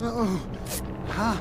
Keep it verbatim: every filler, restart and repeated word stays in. Ah!